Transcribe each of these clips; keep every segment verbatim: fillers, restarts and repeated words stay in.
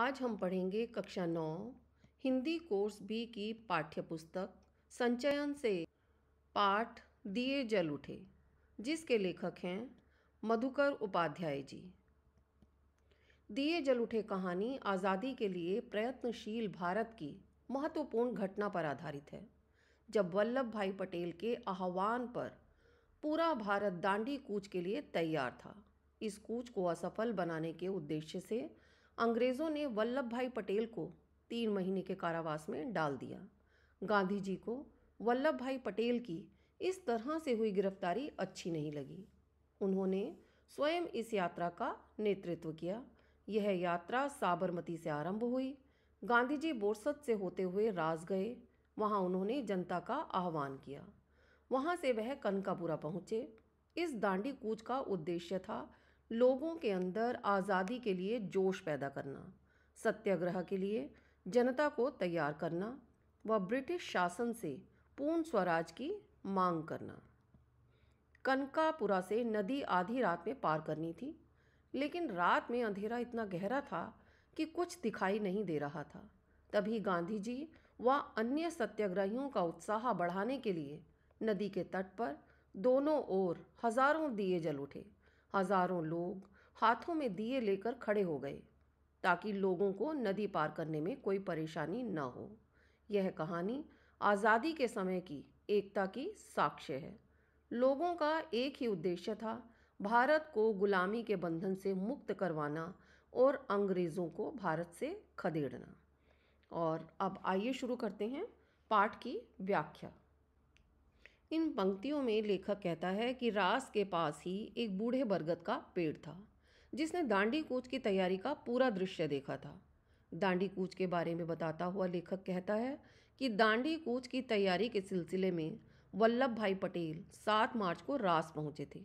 आज हम पढ़ेंगे कक्षा नौ हिंदी कोर्स बी की पाठ्यपुस्तक संचयन से पाठ दिए जल उठे, जिसके लेखक हैं मधुकर उपाध्याय जी। दिए जल उठे कहानी आज़ादी के लिए प्रयत्नशील भारत की महत्वपूर्ण घटना पर आधारित है, जब वल्लभ भाई पटेल के आह्वान पर पूरा भारत दांडी कूच के लिए तैयार था। इस कूच को असफल बनाने के उद्देश्य से अंग्रेज़ों ने वल्लभ भाई पटेल को तीन महीने के कारावास में डाल दिया। गांधी जी को वल्लभ भाई पटेल की इस तरह से हुई गिरफ्तारी अच्छी नहीं लगी। उन्होंने स्वयं इस यात्रा का नेतृत्व किया। यह यात्रा साबरमती से आरंभ हुई। गांधी जी बोरसद से होते हुए राज गए। वहाँ उन्होंने जनता का आह्वान किया। वहाँ से वह कनकापुरा पहुँचे। इस दांडी कूच का उद्देश्य था लोगों के अंदर आज़ादी के लिए जोश पैदा करना, सत्याग्रह के लिए जनता को तैयार करना व ब्रिटिश शासन से पूर्ण स्वराज की मांग करना। कनकापुरा से नदी आधी रात में पार करनी थी, लेकिन रात में अंधेरा इतना गहरा था कि कुछ दिखाई नहीं दे रहा था। तभी गांधी जी व अन्य सत्याग्रहियों का उत्साह बढ़ाने के लिए नदी के तट पर दोनों ओर हजारों दिए जल उठे। हजारों लोग हाथों में दिए लेकर खड़े हो गए ताकि लोगों को नदी पार करने में कोई परेशानी न हो। यह कहानी आज़ादी के समय की एकता की साक्ष्य है। लोगों का एक ही उद्देश्य था, भारत को गुलामी के बंधन से मुक्त करवाना और अंग्रेज़ों को भारत से खदेड़ना। और अब आइए शुरू करते हैं पाठ की व्याख्या। इन पंक्तियों में लेखक कहता है कि रास के पास ही एक बूढ़े बरगद का पेड़ था, जिसने दांडी कूच की तैयारी का पूरा दृश्य देखा था। दांडी कूच के बारे में बताता हुआ लेखक कहता है कि दांडी कूच की तैयारी के सिलसिले में वल्लभ भाई पटेल सात मार्च को रास पहुंचे थे।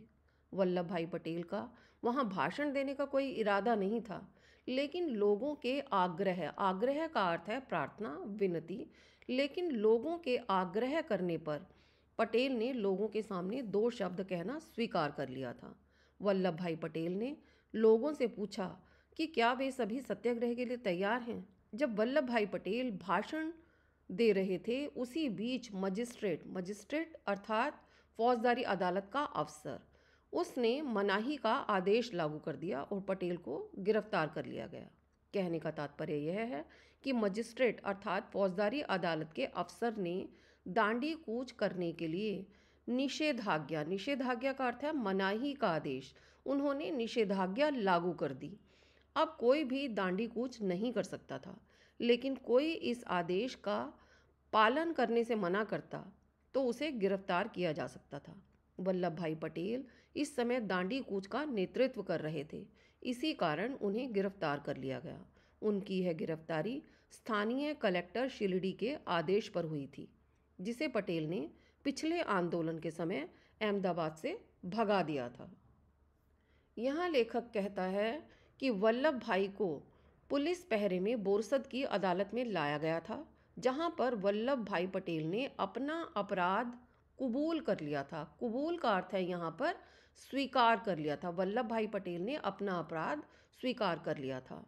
वल्लभ भाई पटेल का वहां भाषण देने का कोई इरादा नहीं था, लेकिन लोगों के आग्रह आग्रह का अर्थ है प्रार्थना, विनती, लेकिन लोगों के आग्रह करने पर पटेल ने लोगों के सामने दो शब्द कहना स्वीकार कर लिया था। वल्लभ भाई पटेल ने लोगों से पूछा कि क्या वे सभी सत्याग्रह के लिए तैयार हैं। जब वल्लभ भाई पटेल भाषण दे रहे थे, उसी बीच मजिस्ट्रेट मजिस्ट्रेट अर्थात फौजदारी अदालत का अफसर, उसने मनाही का आदेश लागू कर दिया और पटेल को गिरफ्तार कर लिया गया। कहने का तात्पर्य यह है कि मजिस्ट्रेट अर्थात फौजदारी अदालत के अफसर ने दांडी कूच करने के लिए निषेधाज्ञा निषेधाज्ञा का अर्थ है मनाही का आदेश, उन्होंने निषेधाज्ञा लागू कर दी। अब कोई भी दांडी कूच नहीं कर सकता था, लेकिन कोई इस आदेश का पालन करने से मना करता तो उसे गिरफ्तार किया जा सकता था। वल्लभ भाई पटेल इस समय दांडी कूच का नेतृत्व कर रहे थे, इसी कारण उन्हें गिरफ्तार कर लिया गया। उनकी यह गिरफ्तारी स्थानीय कलेक्टर शिलडी के आदेश पर हुई थी, जिसे पटेल ने पिछले आंदोलन के समय अहमदाबाद से भगा दिया था। यहाँ लेखक कहता है कि वल्लभ भाई को पुलिस पहरे में बोरसद की अदालत में लाया गया था, जहाँ पर वल्लभ भाई पटेल ने अपना अपराध कबूल कर लिया था। कबूल का अर्थ है यहाँ पर स्वीकार कर लिया था। वल्लभ भाई पटेल ने अपना अपराध स्वीकार कर लिया था।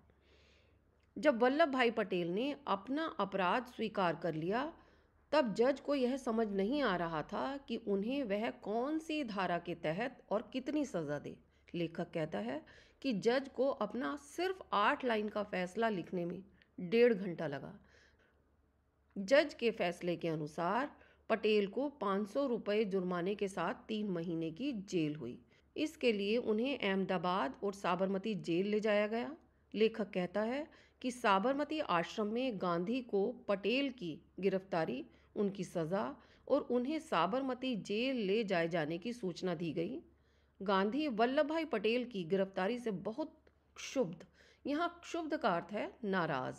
जब वल्लभ भाई पटेल ने अपना अपराध स्वीकार कर लिया, तब जज को यह समझ नहीं आ रहा था कि उन्हें वह कौन सी धारा के तहत और कितनी सज़ा दे। लेखक कहता है कि जज को अपना सिर्फ आठ लाइन का फैसला लिखने में डेढ़ घंटा लगा। जज के फैसले के अनुसार पटेल को पाँच सौ रुपये जुर्माने के साथ तीन महीने की जेल हुई। इसके लिए उन्हें अहमदाबाद और साबरमती जेल ले जाया गया। लेखक कहता है कि साबरमती आश्रम में गांधी को पटेल की गिरफ्तारी, उनकी सज़ा और उन्हें साबरमती जेल ले जाए जाने की सूचना दी गई। गांधी वल्लभ भाई पटेल की गिरफ्तारी से बहुत क्षुब्ध, यहाँ क्षुब्ध का अर्थ है नाराज़,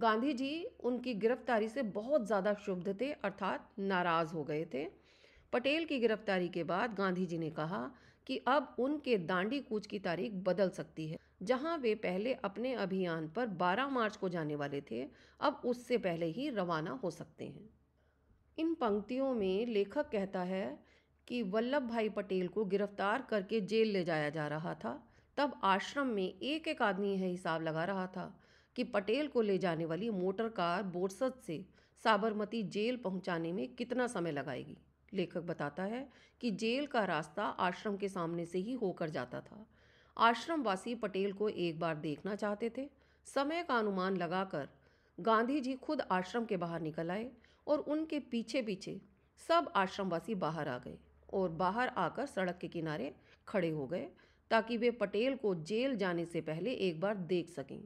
गांधी जी उनकी गिरफ्तारी से बहुत ज़्यादा क्षुब्ध थे अर्थात नाराज़ हो गए थे। पटेल की गिरफ्तारी के बाद गांधी जी ने कहा कि अब उनके दांडी कूच की तारीख बदल सकती है। जहां वे पहले अपने अभियान पर बारह मार्च को जाने वाले थे, अब उससे पहले ही रवाना हो सकते हैं। इन पंक्तियों में लेखक कहता है कि वल्लभ भाई पटेल को गिरफ्तार करके जेल ले जाया जा रहा था। तब आश्रम में एक एक आदमी यह हिसाब लगा रहा था कि पटेल को ले जाने वाली मोटर कार बोरसद से साबरमती जेल पहुंचाने में कितना समय लगाएगी। लेखक बताता है कि जेल का रास्ता आश्रम के सामने से ही होकर जाता था। आश्रमवासी पटेल को एक बार देखना चाहते थे। समय का अनुमान लगाकर गांधी जी खुद आश्रम के बाहर निकल आए और उनके पीछे पीछे सब आश्रमवासी बाहर आ गए और बाहर आकर सड़क के किनारे खड़े हो गए ताकि वे पटेल को जेल जाने से पहले एक बार देख सकें,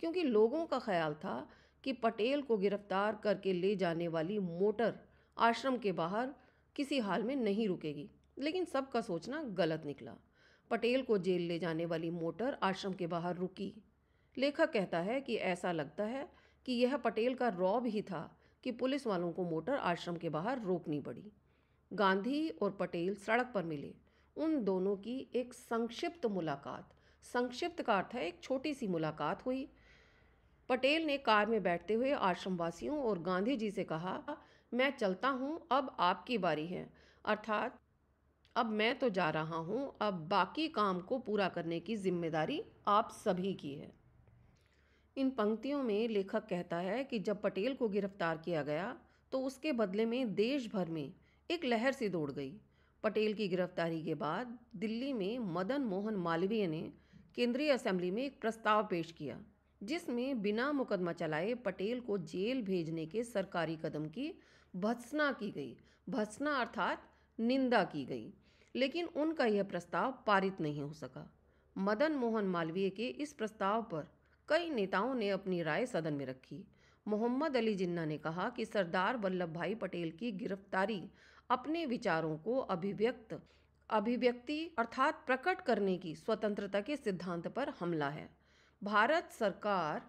क्योंकि लोगों का ख्याल था कि पटेल को गिरफ्तार करके ले जाने वाली मोटर आश्रम के बाहर किसी हाल में नहीं रुकेगी। लेकिन सबका सोचना गलत निकला। पटेल को जेल ले जाने वाली मोटर आश्रम के बाहर रुकी। लेखक कहता है कि ऐसा लगता है कि यह पटेल का रौब ही था कि पुलिस वालों को मोटर आश्रम के बाहर रोकनी पड़ी। गांधी और पटेल सड़क पर मिले। उन दोनों की एक संक्षिप्त मुलाकात, संक्षिप्त का अर्थ है एक छोटी सी मुलाकात हुई। पटेल ने कार में बैठते हुए आश्रमवासियों और गांधी जी से कहा, मैं चलता हूँ, अब आपकी बारी है, अर्थात अब मैं तो जा रहा हूँ, अब बाकी काम को पूरा करने की जिम्मेदारी आप सभी की है। इन पंक्तियों में लेखक कहता है कि जब पटेल को गिरफ्तार किया गया तो उसके बदले में देश भर में एक लहर सी दौड़ गई। पटेल की गिरफ्तारी के बाद दिल्ली में मदन मोहन मालवीय ने केंद्रीय असेंबली में एक प्रस्ताव पेश किया जिसमें बिना मुकदमा चलाए पटेल को जेल भेजने के सरकारी कदम की भत्सना की गई। भत्सना अर्थात निंदा की गई, लेकिन उनका यह प्रस्ताव पारित नहीं हो सका। मदन मोहन मालवीय के इस प्रस्ताव पर कई नेताओं ने अपनी राय सदन में रखी। मोहम्मद अली जिन्ना ने कहा कि सरदार वल्लभ भाई पटेल की गिरफ्तारी अपने विचारों को अभिव्यक्त अभिव्यक्ति अर्थात प्रकट करने की स्वतंत्रता के सिद्धांत पर हमला है। भारत सरकार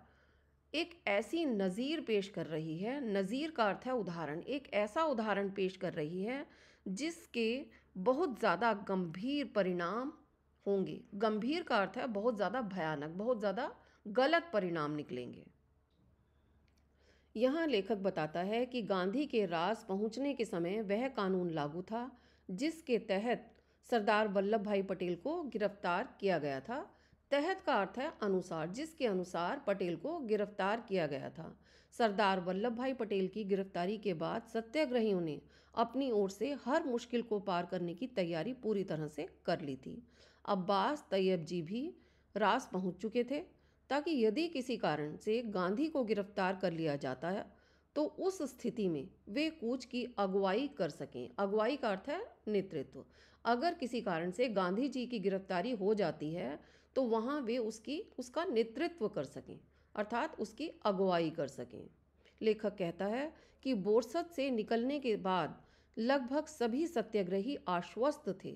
एक ऐसी नज़ीर पेश कर रही है, नज़ीर का अर्थ है उदाहरण, एक ऐसा उदाहरण पेश कर रही है जिसके बहुत ज़्यादा गंभीर परिणाम होंगे। गंभीर का अर्थ है बहुत ज़्यादा भयानक, बहुत ज़्यादा गलत परिणाम निकलेंगे। यहाँ लेखक बताता है कि गांधी के राज पहुँचने के समय वह कानून लागू था जिसके तहत सरदार वल्लभ भाई पटेल को गिरफ्तार किया गया था। तहत का अर्थ है अनुसार, जिसके अनुसार पटेल को गिरफ्तार किया गया था। सरदार वल्लभ भाई पटेल की गिरफ्तारी के बाद सत्याग्रहियों ने अपनी ओर से हर मुश्किल को पार करने की तैयारी पूरी तरह से कर ली थी। अब्बास तैयब जी भी राज पहुँच चुके थे ताकि यदि किसी कारण से गांधी को गिरफ्तार कर लिया जाता है तो उस स्थिति में वे कूच की अगुवाई कर सकें। अगुवाई का अर्थ है नेतृत्व। अगर किसी कारण से गांधी जी की गिरफ्तारी हो जाती है तो वहाँ वे उसकी उसका नेतृत्व कर सकें, अर्थात उसकी अगुवाई कर सकें। लेखक कहता है कि बोरसद से निकलने के बाद लगभग सभी सत्याग्रही आश्वस्त थे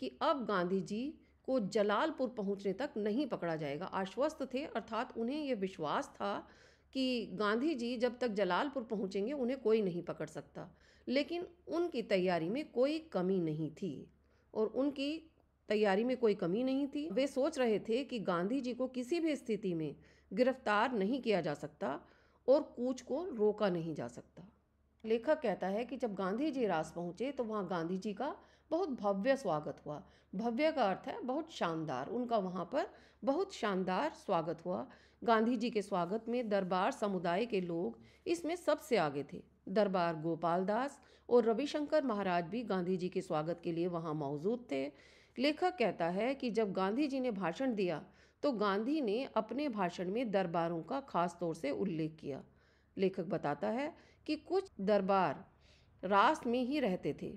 कि अब गांधी जी को जलालपुर पहुंचने तक नहीं पकड़ा जाएगा। आश्वस्त थे अर्थात उन्हें यह विश्वास था कि गांधी जी जब तक जलालपुर पहुंचेंगे उन्हें कोई नहीं पकड़ सकता। लेकिन उनकी तैयारी में कोई कमी नहीं थी और उनकी तैयारी में कोई कमी नहीं थी। वे सोच रहे थे कि गांधी जी को किसी भी स्थिति में गिरफ्तार नहीं किया जा सकता और कूच को रोका नहीं जा सकता। लेखक कहता है कि जब गांधी जी रास पहुँचे तो वहाँ गांधी जी का बहुत भव्य स्वागत हुआ। भव्य का अर्थ है बहुत शानदार, उनका वहाँ पर बहुत शानदार स्वागत हुआ। गांधी जी के स्वागत में दरबार समुदाय के लोग इसमें सबसे आगे थे। दरबार गोपालदास और रविशंकर महाराज भी गांधी जी के स्वागत के लिए वहाँ मौजूद थे। लेखक कहता है कि जब गांधी जी ने भाषण दिया तो गांधी ने अपने भाषण में दरबारों का खास तौर से उल्लेख किया। लेखक बताता है कि कुछ दरबार रास में ही रहते थे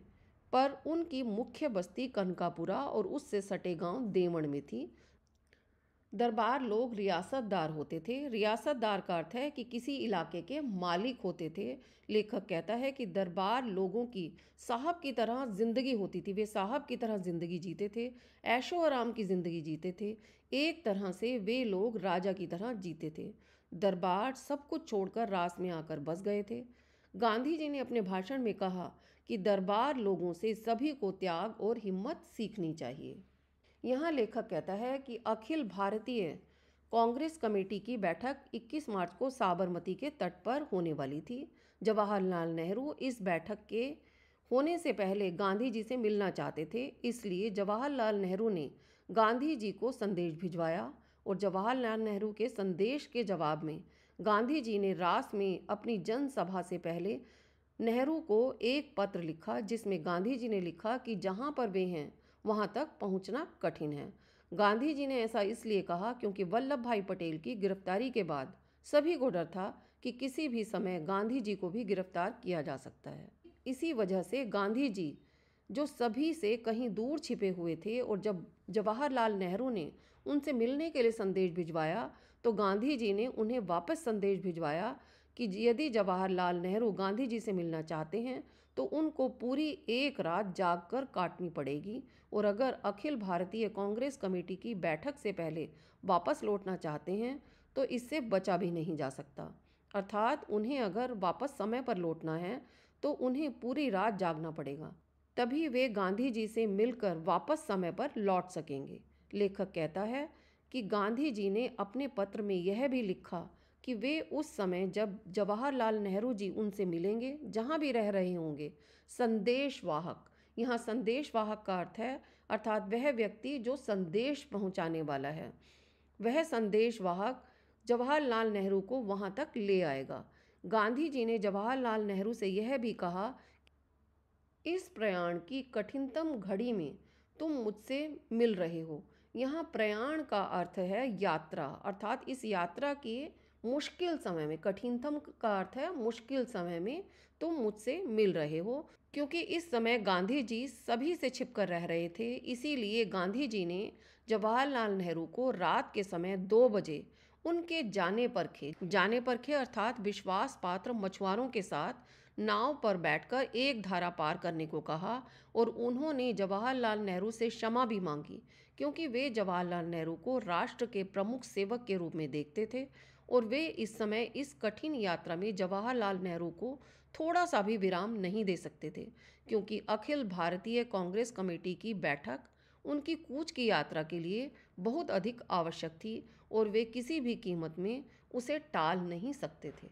पर उनकी मुख्य बस्ती कनकापुरा और उससे सटे गांव देवण में थी। दरबार लोग रियासतदार होते थे। रियासतदार का अर्थ है कि किसी इलाके के मालिक होते थे। लेखक कहता है कि दरबार लोगों की साहब की तरह जिंदगी होती थी। वे साहब की तरह जिंदगी जीते थे, ऐशो आराम की जिंदगी जीते थे। एक तरह से वे लोग राजा की तरह जीते थे। दरबार सब कुछ छोड़कर रास में आकर बस गए थे। गांधी जी ने अपने भाषण में कहा कि दरबार लोगों से सभी को त्याग और हिम्मत सीखनी चाहिए। यहाँ लेखक कहता है कि अखिल भारतीय कांग्रेस कमेटी की बैठक इक्कीस मार्च को साबरमती के तट पर होने वाली थी। जवाहरलाल नेहरू इस बैठक के होने से पहले गांधी जी से मिलना चाहते थे, इसलिए जवाहरलाल नेहरू ने गांधी जी को संदेश भिजवाया और जवाहरलाल नेहरू के संदेश के जवाब में गांधी जी ने रास में अपनी जनसभा से पहले नेहरू को एक पत्र लिखा, जिसमें गांधी जी ने लिखा कि जहां पर वे हैं वहां तक पहुंचना कठिन है। गांधी जी ने ऐसा इसलिए कहा क्योंकि वल्लभ भाई पटेल की गिरफ्तारी के बाद सभी को डर था कि किसी भी समय गांधी जी को भी गिरफ्तार किया जा सकता है। इसी वजह से गांधी जी जो सभी से कहीं दूर छिपे हुए थे, और जब जवाहरलाल नेहरू ने उनसे मिलने के लिए संदेश भिजवाया तो गांधी जी ने उन्हें वापस संदेश भिजवाया कि यदि जवाहरलाल नेहरू गांधी जी से मिलना चाहते हैं तो उनको पूरी एक रात जागकर काटनी पड़ेगी, और अगर अखिल भारतीय कांग्रेस कमेटी की बैठक से पहले वापस लौटना चाहते हैं तो इससे बचा भी नहीं जा सकता। अर्थात उन्हें अगर वापस समय पर लौटना है तो उन्हें पूरी रात जागना पड़ेगा, तभी वे गांधी जी से मिलकर वापस समय पर लौट सकेंगे। लेखक कहता है कि गांधी जी ने अपने पत्र में यह भी लिखा कि वे उस समय जब जवाहरलाल नेहरू जी उनसे मिलेंगे, जहां भी रह रहे होंगे, संदेशवाहक, यहाँ संदेशवाहक का अर्थ है अर्थात वह व्यक्ति जो संदेश पहुंचाने वाला है, वह संदेशवाहक जवाहरलाल नेहरू को वहां तक ले आएगा। गांधी जी ने जवाहरलाल नेहरू से यह भी कहा, इस प्रयाण की कठिनतम घड़ी में तुम मुझसे मिल रहे हो। यहाँ प्रयाण का अर्थ है यात्रा, अर्थात इस यात्रा के मुश्किल समय में, कठिनतम का अर्थ है मुश्किल समय में तुम मुझसे मिल रहे हो। क्योंकि इस समय गांधी जी सभी से छिपकर रह रहे थे, इसीलिए गांधी जी ने जवाहरलाल नेहरू को रात के समय दो बजे उनके जाने परखे जाने परखे अर्थात विश्वास पात्र मछुआरों के साथ नाव पर बैठकर एक धारा पार करने को कहा, और उन्होंने जवाहरलाल नेहरू से क्षमा भी मांगी क्योंकि वे जवाहरलाल नेहरू को राष्ट्र के प्रमुख सेवक के रूप में देखते थे, और वे इस समय इस कठिन यात्रा में जवाहरलाल नेहरू को थोड़ा सा भी विराम नहीं दे सकते थे, क्योंकि अखिल भारतीय कांग्रेस कमेटी की बैठक उनकी कूच की यात्रा के लिए बहुत अधिक आवश्यक थी और वे किसी भी कीमत में उसे टाल नहीं सकते थे।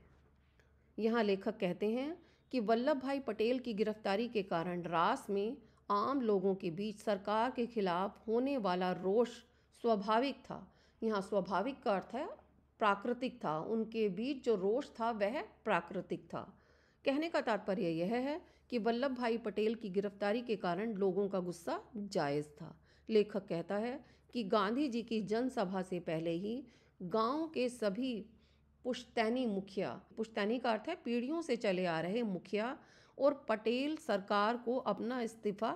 यहाँ लेखक कहते हैं कि वल्लभ भाई पटेल की गिरफ्तारी के कारण रास में आम लोगों के बीच सरकार के खिलाफ होने वाला रोष स्वाभाविक था। यहाँ स्वाभाविक का अर्थ है प्राकृतिक था, उनके बीच जो रोष था वह प्राकृतिक था। कहने का तात्पर्य यह है कि वल्लभ भाई पटेल की गिरफ्तारी के कारण लोगों का गुस्सा जायज़ था। लेखक कहता है कि गांधी जी की जनसभा से पहले ही गांव के सभी पुश्तैनी मुखिया, पुश्तैनी का अर्थ है पीढ़ियों से चले आ रहे मुखिया, और पटेल सरकार को अपना इस्तीफा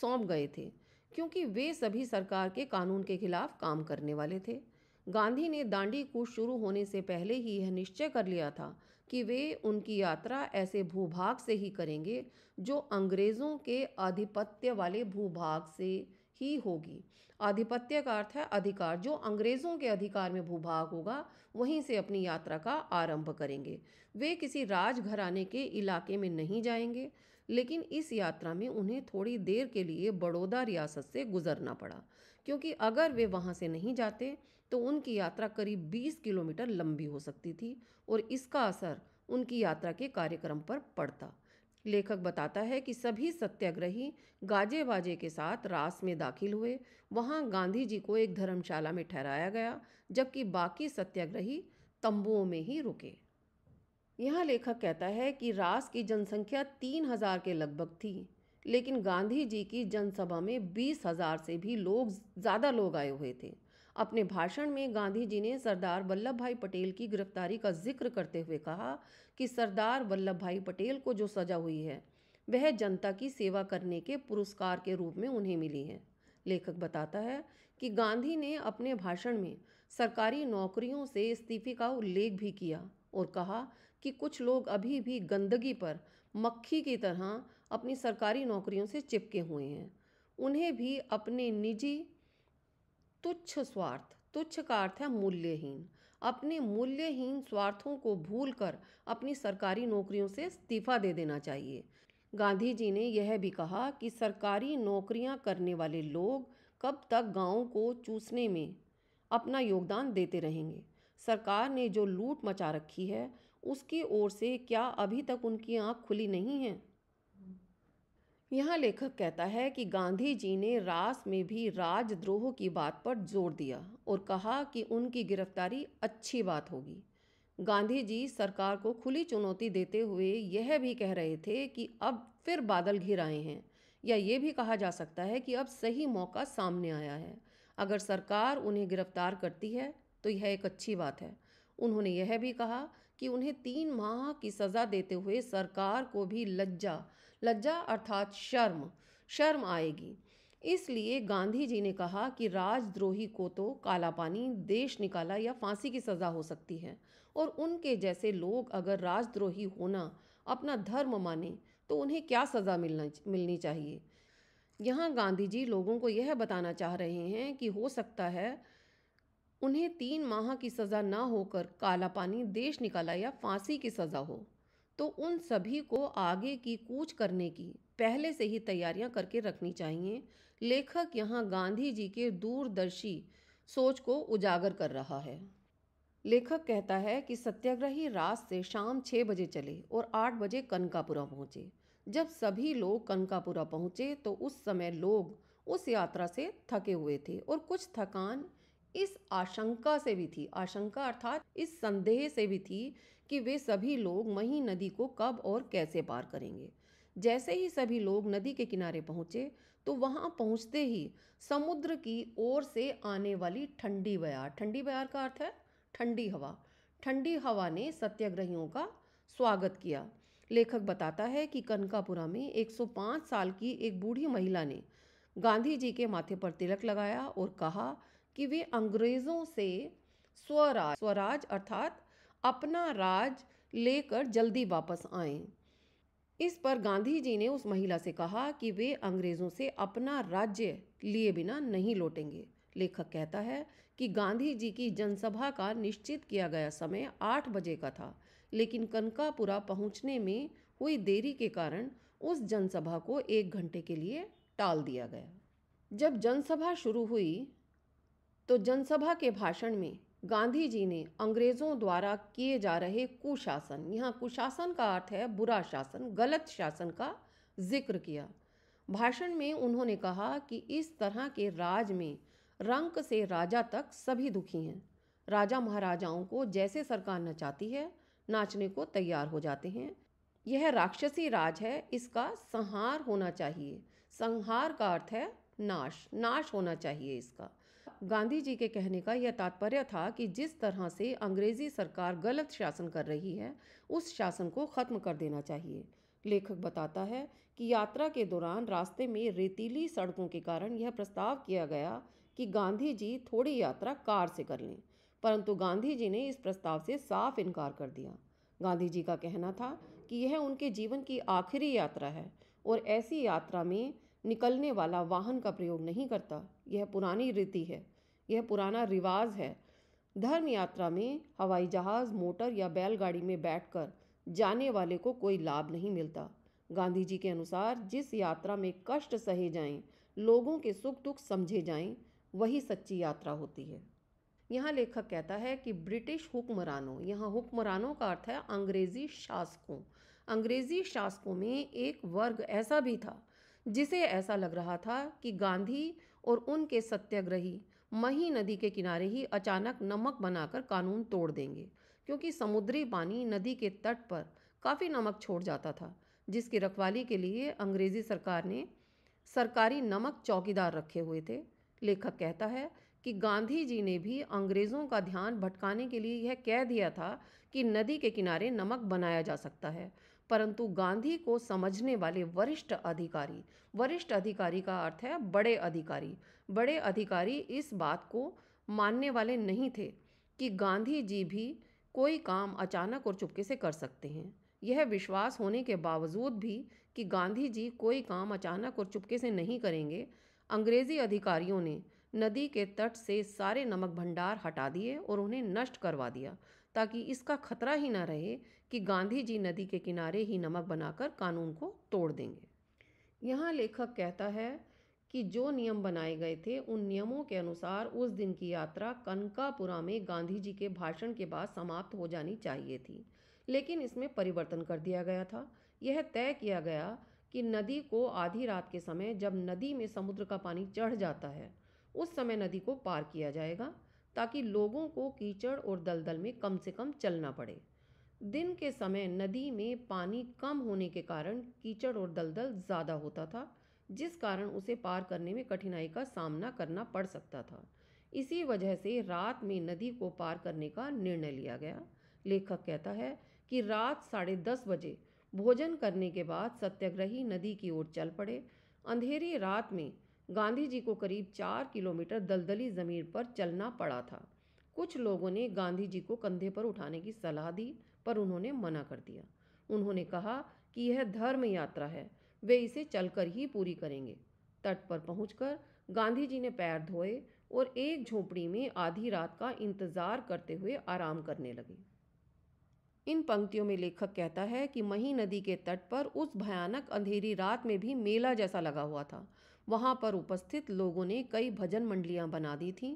सौंप गए थे क्योंकि वे सभी सरकार के कानून के खिलाफ काम करने वाले थे। गांधी ने दांडी कूच शुरू होने से पहले ही यह निश्चय कर लिया था कि वे उनकी यात्रा ऐसे भूभाग से ही करेंगे जो अंग्रेज़ों के आधिपत्य वाले भूभाग से ही होगी। आधिपत्य का अर्थ है अधिकार, जो अंग्रेज़ों के अधिकार में भूभाग होगा वहीं से अपनी यात्रा का आरंभ करेंगे। वे किसी राजघराने के इलाके में नहीं जाएंगे, लेकिन इस यात्रा में उन्हें थोड़ी देर के लिए बड़ौदा रियासत से गुजरना पड़ा, क्योंकि अगर वे वहाँ से नहीं जाते तो उनकी यात्रा करीब बीस किलोमीटर लंबी हो सकती थी और इसका असर उनकी यात्रा के कार्यक्रम पर पड़ता। लेखक बताता है कि सभी सत्याग्रही गाजे बाजे के साथ रास में दाखिल हुए। वहाँ गांधी जी को एक धर्मशाला में ठहराया गया, जबकि बाकी सत्याग्रही तंबुओं में ही रुके। यहाँ लेखक कहता है कि रास की जनसंख्या तीन हजार के लगभग थी, लेकिन गांधी जी की जनसभा में बीस हजार से भी लोग ज़्यादा लोग आए हुए थे। अपने भाषण में गांधी जी ने सरदार वल्लभ भाई पटेल की गिरफ्तारी का जिक्र करते हुए कहा कि सरदार वल्लभ भाई पटेल को जो सजा हुई है वह जनता की सेवा करने के पुरस्कार के रूप में उन्हें मिली है। लेखक बताता है कि गांधी ने अपने भाषण में सरकारी नौकरियों से इस्तीफे का उल्लेख भी किया और कहा कि कुछ लोग अभी भी गंदगी पर मक्खी की तरह अपनी सरकारी नौकरियों से चिपके हुए हैं। उन्हें भी अपने निजी तुच्छ स्वार्थ, तुच्छ का अर्थ है मूल्यहीन, अपने मूल्यहीन स्वार्थों को भूलकर अपनी सरकारी नौकरियों से इस्तीफा दे देना चाहिए। गांधी जी ने यह भी कहा कि सरकारी नौकरियां करने वाले लोग कब तक गांव को चूसने में अपना योगदान देते रहेंगे। सरकार ने जो लूट मचा रखी है उसकी ओर से क्या अभी तक उनकी आँख खुली नहीं है। यहाँ लेखक कहता है कि गांधी जी ने रास में भी राजद्रोह की बात पर जोर दिया और कहा कि उनकी गिरफ्तारी अच्छी बात होगी। गांधी जी सरकार को खुली चुनौती देते हुए यह भी कह रहे थे कि अब फिर बादल घिर आए हैं, या ये भी कहा जा सकता है कि अब सही मौका सामने आया है। अगर सरकार उन्हें गिरफ्तार करती है तो यह एक अच्छी बात है। उन्होंने यह भी कहा कि उन्हें तीन माह की सज़ा देते हुए सरकार को भी लज्जा लज्जा अर्थात शर्म शर्म आएगी। इसलिए गांधी जी ने कहा कि राजद्रोही को तो काला पानी, देश निकाला या फांसी की सज़ा हो सकती है, और उनके जैसे लोग अगर राजद्रोही होना अपना धर्म माने तो उन्हें क्या सज़ा मिलना मिलनी चाहिए। यहाँ गांधी जी लोगों को यह बताना चाह रहे हैं कि हो सकता है उन्हें तीन माह की सज़ा ना होकर काला पानी, देश निकाला या फांसी की सज़ा हो, तो उन सभी को आगे की कूच करने की पहले से ही तैयारियां करके रखनी चाहिए। लेखक यहाँ गांधी जी के दूरदर्शी सोच को उजागर कर रहा है। लेखक कहता है कि सत्याग्रही रात से शाम छः बजे चले और आठ बजे कनकापुरा पहुँचे। जब सभी लोग कनकापुरा पहुँचे तो उस समय लोग उस यात्रा से थके हुए थे और कुछ थकान इस आशंका से भी थी, आशंका अर्थात इस संदेह से भी थी कि वे सभी लोग मही नदी को कब और कैसे पार करेंगे। जैसे ही सभी लोग नदी के किनारे पहुँचे तो वहाँ पहुँचते ही समुद्र की ओर से आने वाली ठंडी बयार, ठंडी बयार का अर्थ है ठंडी हवा, ठंडी हवा ने सत्याग्रहियों का स्वागत किया। लेखक बताता है कि कनकापुरा में एक सौ पाँच साल की एक बूढ़ी महिला ने गांधी जी के माथे पर तिलक लगाया और कहा कि वे अंग्रेज़ों से स्वराज स्वराज अर्थात अपना राज लेकर जल्दी वापस आएं। इस पर गांधी जी ने उस महिला से कहा कि वे अंग्रेज़ों से अपना राज्य लिए बिना नहीं लौटेंगे। लेखक कहता है कि गांधी जी की जनसभा का निश्चित किया गया समय आठ बजे का था, लेकिन कनकापुरा पहुंचने में हुई देरी के कारण उस जनसभा को एक घंटे के लिए टाल दिया गया। जब जनसभा शुरू हुई तो जनसभा के भाषण में गांधी जी ने अंग्रेज़ों द्वारा किए जा रहे कुशासन, यहाँ कुशासन का अर्थ है बुरा शासन, गलत शासन का जिक्र किया। भाषण में उन्होंने कहा कि इस तरह के राज में रंक से राजा तक सभी दुखी हैं। राजा महाराजाओं को जैसे सरकार नचाती है नाचने को तैयार हो जाते हैं। यह राक्षसी राज है, इसका संहार होना चाहिए। संहार का अर्थ है नाश, नाश होना चाहिए इसका। गांधी जी के कहने का यह तात्पर्य था कि जिस तरह से अंग्रेजी सरकार गलत शासन कर रही है उस शासन को ख़त्म कर देना चाहिए। लेखक बताता है कि यात्रा के दौरान रास्ते में रेतीली सड़कों के कारण यह प्रस्ताव किया गया कि गांधी जी थोड़ी यात्रा कार से कर लें, परंतु गांधी जी ने इस प्रस्ताव से साफ इनकार कर दिया। गांधी जी का कहना था कि यह उनके जीवन की आखिरी यात्रा है और ऐसी यात्रा में निकलने वाला वाहन का प्रयोग नहीं करता। यह पुरानी रीति है, यह पुराना रिवाज है। धर्म यात्रा में हवाई जहाज़, मोटर या बैलगाड़ी में बैठकर जाने वाले को कोई लाभ नहीं मिलता। गांधी जी के अनुसार जिस यात्रा में कष्ट सहे जाएं, लोगों के सुख दुख समझे जाएं, वही सच्ची यात्रा होती है। यहाँ लेखक कहता है कि ब्रिटिश हुक्मरानों, यहाँ हुक्मरानों का अर्थ है अंग्रेज़ी शासकों, अंग्रेज़ी शासकों में एक वर्ग ऐसा भी था जिसे ऐसा लग रहा था कि गांधी और उनके सत्याग्रही मही नदी के किनारे ही अचानक नमक बनाकर कानून तोड़ देंगे, क्योंकि समुद्री पानी नदी के तट पर काफ़ी नमक छोड़ जाता था, जिसकी रखवाली के लिए अंग्रेज़ी सरकार ने सरकारी नमक चौकीदार रखे हुए थे। लेखक कहता है कि गांधी जी ने भी अंग्रेज़ों का ध्यान भटकाने के लिए यह कह दिया था कि नदी के किनारे नमक बनाया जा सकता है, परंतु गांधी को समझने वाले वरिष्ठ अधिकारी, वरिष्ठ अधिकारी का अर्थ है बड़े अधिकारी, बड़े अधिकारी इस बात को मानने वाले नहीं थे कि गांधी जी भी कोई काम अचानक और चुपके से कर सकते हैं। यह विश्वास होने के बावजूद भी कि गांधी जी कोई काम अचानक और चुपके से नहीं करेंगे, अंग्रेज़ी अधिकारियों ने नदी के तट से सारे नमक भंडार हटा दिए और उन्हें नष्ट करवा दिया, ताकि इसका खतरा ही ना रहे कि गांधी जी नदी के किनारे ही नमक बनाकर कानून को तोड़ देंगे। यहाँ लेखक कहता है कि जो नियम बनाए गए थे उन नियमों के अनुसार उस दिन की यात्रा कनकापुरा में गांधी जी के भाषण के बाद समाप्त हो जानी चाहिए थी, लेकिन इसमें परिवर्तन कर दिया गया था। यह तय किया गया कि नदी को आधी रात के समय जब नदी में समुद्र का पानी चढ़ जाता है उस समय नदी को पार किया जाएगा ताकि लोगों को कीचड़ और दलदल में कम से कम चलना पड़े। दिन के समय नदी में पानी कम होने के कारण कीचड़ और दलदल ज़्यादा होता था, जिस कारण उसे पार करने में कठिनाई का सामना करना पड़ सकता था। इसी वजह से रात में नदी को पार करने का निर्णय लिया गया। लेखक कहता है कि रात साढ़े दस बजे भोजन करने के बाद सत्याग्रही नदी की ओर चल पड़े। अंधेरी रात में गांधी जी को करीब चार किलोमीटर दलदली ज़मीन पर चलना पड़ा था। कुछ लोगों ने गांधी जी को कंधे पर उठाने की सलाह दी, पर उन्होंने मना कर दिया। उन्होंने कहा कि यह धर्म यात्रा है, वे इसे चलकर ही पूरी करेंगे। तट पर पहुंचकर गांधी जी ने पैर धोए और एक झोपड़ी में आधी रात का इंतजार करते हुए आराम करने लगे। इन पंक्तियों में लेखक कहता है कि मही नदी के तट पर उस भयानक अंधेरी रात में भी मेला जैसा लगा हुआ था। वहाँ पर उपस्थित लोगों ने कई भजन मंडलियाँ बना दी थीं।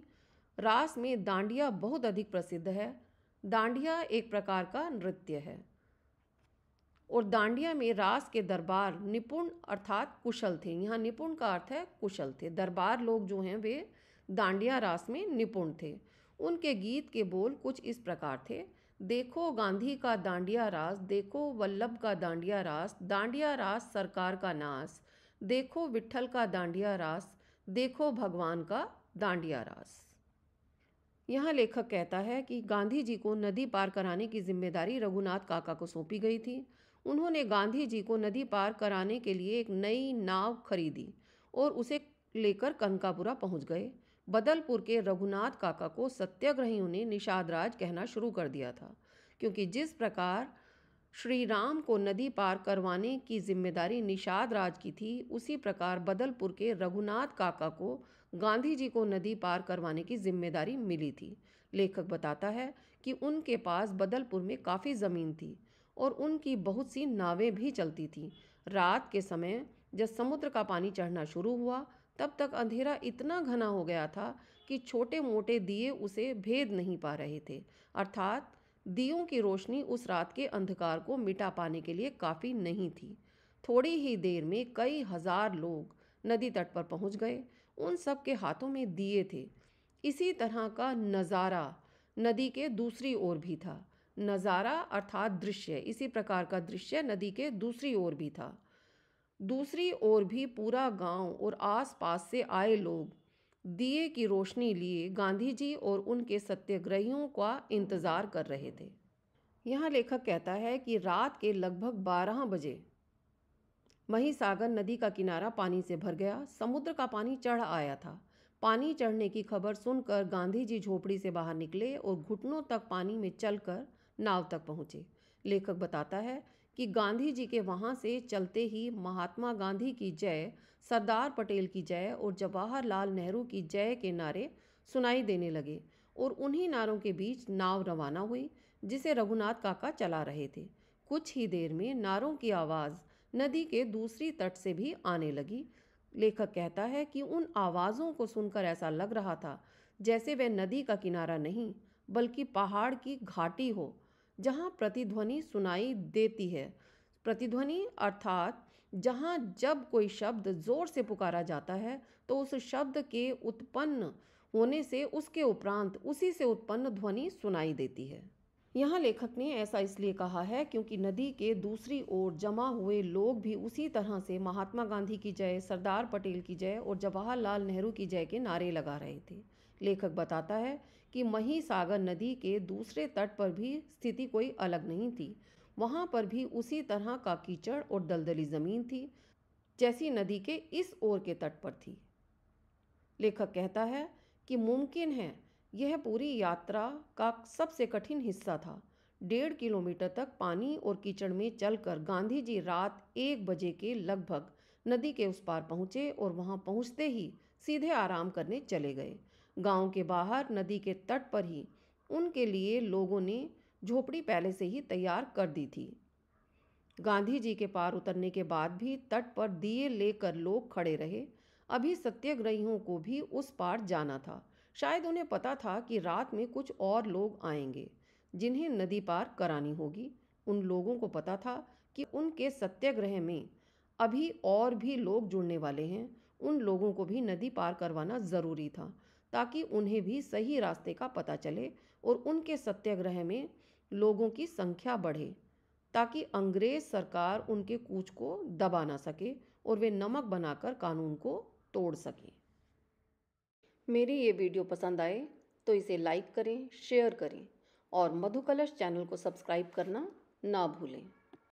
रास में दांडिया बहुत अधिक प्रसिद्ध है। दांडिया एक प्रकार का नृत्य है और दांडिया में रास के दरबार निपुण अर्थात कुशल थे। यहाँ निपुण का अर्थ है कुशल थे। दरबार लोग जो हैं वे दांडिया रास में निपुण थे। उनके गीत के बोल कुछ इस प्रकार थे। देखो गांधी का दांडिया रास, देखो वल्लभ का दांडिया रास, दांडिया रास सरकार का नास, देखो विट्ठल का दांडिया रास, देखो भगवान का दांडिया रास। यहाँ लेखक कहता है कि गांधी जी को नदी पार कराने की जिम्मेदारी रघुनाथ काका को सौंपी गई थी। उन्होंने गांधी जी को नदी पार कराने के लिए एक नई नाव खरीदी और उसे लेकर कनकापुरा पहुँच गए। बदलपुर के रघुनाथ काका को सत्याग्रहियों ने निषाद राज कहना शुरू कर दिया था, क्योंकि जिस प्रकार श्री राम को नदी पार करवाने की जिम्मेदारी निषाद राज की थी, उसी प्रकार बदलपुर के रघुनाथ काका को गांधी जी को नदी पार करवाने की जिम्मेदारी मिली थी। लेखक बताता है कि उनके पास बदलपुर में काफ़ी ज़मीन थी और उनकी बहुत सी नावें भी चलती थीं। रात के समय जब समुद्र का पानी चढ़ना शुरू हुआ तब तक अंधेरा इतना घना हो गया था कि छोटे मोटे दिए उसे भेद नहीं पा रहे थे, अर्थात दियों की रोशनी उस रात के अंधकार को मिटा पाने के लिए काफ़ी नहीं थी। थोड़ी ही देर में कई हजार लोग नदी तट पर पहुंच गए। उन सब के हाथों में दिए थे। इसी तरह का नज़ारा नदी के दूसरी ओर भी था। नज़ारा अर्थात दृश्य, इसी प्रकार का दृश्य नदी के दूसरी ओर भी था। दूसरी ओर भी पूरा गांव और आसपास से आए लोग दिए की रोशनी लिए गांधी जी और उनके सत्याग्रहियों का इंतज़ार कर रहे थे। यहाँ लेखक कहता है कि रात के लगभग बारह बजे महीसागर नदी का किनारा पानी से भर गया। समुद्र का पानी चढ़ आया था। पानी चढ़ने की खबर सुनकर गांधी जी झोपड़ी से बाहर निकले और घुटनों तक पानी में चलकर नाव तक पहुँचे। लेखक बताता है कि गांधी जी के वहाँ से चलते ही महात्मा गांधी की जय, सरदार पटेल की जय और जवाहरलाल नेहरू की जय के नारे सुनाई देने लगे और उन्हीं नारों के बीच नाव रवाना हुई जिसे रघुनाथ काका चला रहे थे। कुछ ही देर में नारों की आवाज़ नदी के दूसरी तट से भी आने लगी। लेखक कहता है कि उन आवाज़ों को सुनकर ऐसा लग रहा था जैसे वह नदी का किनारा नहीं बल्कि पहाड़ की घाटी हो, जहाँ प्रतिध्वनि सुनाई देती है। प्रतिध्वनि अर्थात जहाँ जब कोई शब्द जोर से पुकारा जाता है तो उस शब्द के उत्पन्न होने से उसके उपरांत उसी से उत्पन्न ध्वनि सुनाई देती है। यहाँ लेखक ने ऐसा इसलिए कहा है क्योंकि नदी के दूसरी ओर जमा हुए लोग भी उसी तरह से महात्मा गांधी की जय, सरदार पटेल की जय और जवाहरलाल नेहरू की जय के नारे लगा रहे थे। लेखक बताता है कि महीसागर नदी के दूसरे तट पर भी स्थिति कोई अलग नहीं थी। वहाँ पर भी उसी तरह का कीचड़ और दलदली ज़मीन थी जैसी नदी के इस ओर के तट पर थी। लेखक कहता है कि मुमकिन है यह पूरी यात्रा का सबसे कठिन हिस्सा था। डेढ़ किलोमीटर तक पानी और कीचड़ में चलकर गांधी जी रात एक बजे के लगभग नदी के उस पार पहुँचे और वहाँ पहुँचते ही सीधे आराम करने चले गए। गांव के बाहर नदी के तट पर ही उनके लिए लोगों ने झोपड़ी पहले से ही तैयार कर दी थी। गांधी जी के पार उतरने के बाद भी तट पर दिए लेकर लोग खड़े रहे। अभी सत्याग्रहियों को भी उस पार जाना था। शायद उन्हें पता था कि रात में कुछ और लोग आएंगे जिन्हें नदी पार करानी होगी। उन लोगों को पता था कि उनके सत्याग्रह में अभी और भी लोग जुड़ने वाले हैं, उन लोगों को भी नदी पार करवाना ज़रूरी था ताकि उन्हें भी सही रास्ते का पता चले और उनके सत्याग्रह में लोगों की संख्या बढ़े ताकि अंग्रेज सरकार उनके कूच को दबा ना सके और वे नमक बनाकर कानून को तोड़ सकें। मेरी ये वीडियो पसंद आए तो इसे लाइक करें, शेयर करें और मधुकलश चैनल को सब्सक्राइब करना ना भूलें।